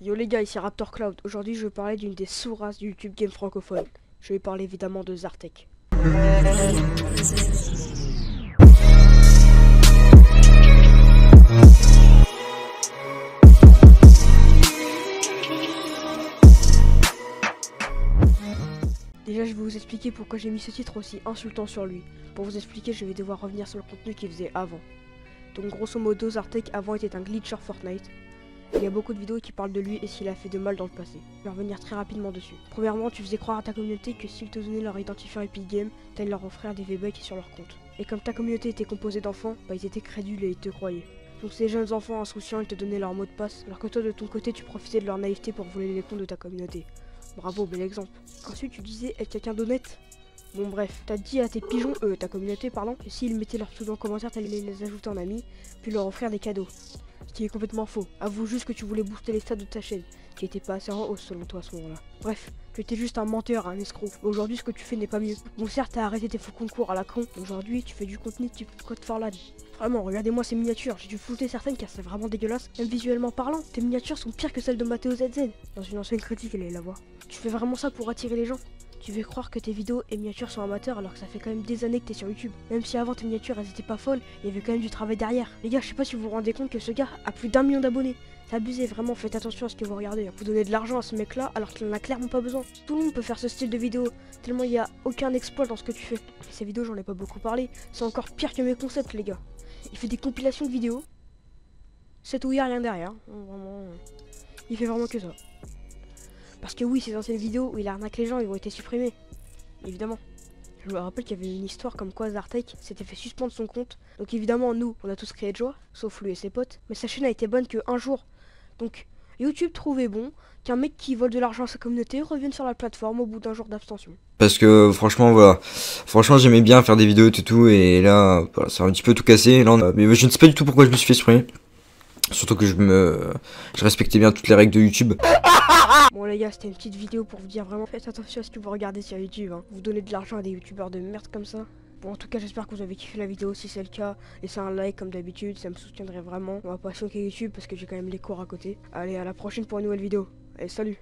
Yo les gars, ici Raptor Cloud. Aujourd'hui, je vais parler d'une des sous-races du YouTube game francophone. Je vais parler évidemment de Zartek. Déjà, je vais vous expliquer pourquoi j'ai mis ce titre aussi insultant sur lui. Pour vous expliquer, je vais devoir revenir sur le contenu qu'il faisait avant. Donc grosso modo, Zartek avant était un glitcher Fortnite. Il y a beaucoup de vidéos qui parlent de lui et s'il a fait de mal dans le passé. Je vais revenir très rapidement dessus. Premièrement, tu faisais croire à ta communauté que s'ils te donnaient leur identifiant Epic Games, t'allais leur offrir des V-Bucks sur leur compte. Et comme ta communauté était composée d'enfants, bah ils étaient crédules et ils te croyaient. Donc ces jeunes enfants insouciants, ils te donnaient leur mot de passe, alors que toi de ton côté tu profitais de leur naïveté pour voler les comptes de ta communauté. Bravo, bel exemple. Ensuite tu disais être quelqu'un d'honnête. Bon bref, t'as dit à tes pigeons, ta communauté pardon, que s'ils mettaient leur pseudo en commentaire, t'allais les ajouter en amis, puis leur offrir des cadeaux. Ce qui est complètement faux. Avoue juste que tu voulais booster les stats de ta chaîne, qui était pas assez en hausse selon toi à ce moment-là. Bref, tu étais juste un menteur, un escroc. Aujourd'hui, ce que tu fais n'est pas mieux. Bon, certes, t'as arrêté tes faux concours à la con. Aujourd'hui, tu fais du contenu type Code Farlad. Vraiment, regardez-moi ces miniatures. J'ai dû flouter certaines car c'est vraiment dégueulasse. Même visuellement parlant, tes miniatures sont pires que celles de Mathéo ZZ. Dans une ancienne critique, elle est la voix. Tu fais vraiment ça pour attirer les gens? Tu veux croire que tes vidéos et miniatures sont amateurs alors que ça fait quand même des années que t'es sur YouTube. Même si avant tes miniatures elles étaient pas folles, il y avait quand même du travail derrière. Les gars, je sais pas si vous vous rendez compte que ce gars a plus d'1 million d'abonnés. C'est abusé, vraiment, faites attention à ce que vous regardez. Vous donnez de l'argent à ce mec là alors qu'il en a clairement pas besoin. Tout le monde peut faire ce style de vidéo, tellement il y a aucun exploit dans ce que tu fais. Et ces vidéos, j'en ai pas beaucoup parlé, c'est encore pire que mes concepts les gars. Il fait des compilations de vidéos, c'est tout, il y a rien derrière. Vraiment, il fait vraiment que ça. Parce que oui, ces anciennes vidéos où il arnaque les gens, ils ont été supprimés. Évidemment. Je me rappelle qu'il y avait une histoire comme quoi Zartek s'était fait suspendre son compte. Donc évidemment, nous, on a tous crié de joie, sauf lui et ses potes. Mais sa chaîne a été bonne que un jour. Donc YouTube trouvait bon qu'un mec qui vole de l'argent à sa communauté revienne sur la plateforme au bout d'un jour d'abstention. Parce que franchement, voilà. Franchement, j'aimais bien faire des vidéos et tout. Et là, voilà, ça a un petit peu tout cassé. Là, mais je ne sais pas du tout pourquoi je me suis fait supprimer. Surtout que je respectais bien toutes les règles de YouTube. Bon les gars, c'était une petite vidéo pour vous dire vraiment faites attention à ce que vous regardez sur YouTube, hein. Vous donnez de l'argent à des youtubeurs de merde comme ça. Bon en tout cas j'espère que vous avez kiffé la vidéo, si c'est le cas, laissez un like comme d'habitude, ça me soutiendrait vraiment. On va pas choquer YouTube parce que j'ai quand même les cours à côté. Allez à la prochaine pour une nouvelle vidéo, et salut.